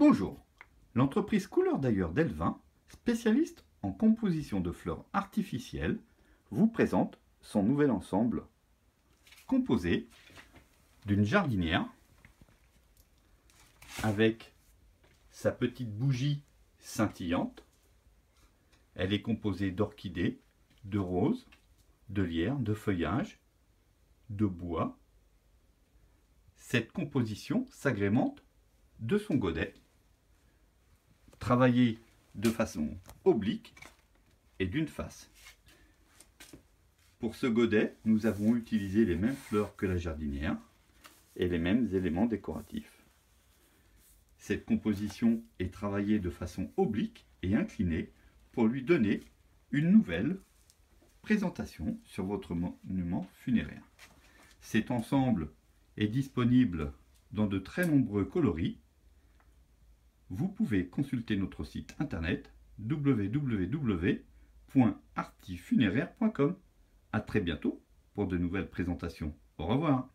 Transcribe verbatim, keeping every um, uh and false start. Bonjour, l'entreprise Couleurs d'ailleurs d'Elvin, spécialiste en composition de fleurs artificielles, vous présente son nouvel ensemble composé d'une jardinière avec sa petite bougie scintillante. Elle est composée d'orchidées, de roses, de lierre, de feuillage, de bois. Cette composition s'agrémente de son godet, travaillé de façon oblique et d'une face. Pour ce godet, nous avons utilisé les mêmes fleurs que la jardinière et les mêmes éléments décoratifs. Cette composition est travaillée de façon oblique et inclinée pour lui donner une nouvelle présentation sur votre monument funéraire. Cet ensemble est disponible dans de très nombreux coloris. Vous pouvez consulter notre site internet w w w point artifuneraire point com. À très bientôt pour de nouvelles présentations. Au revoir.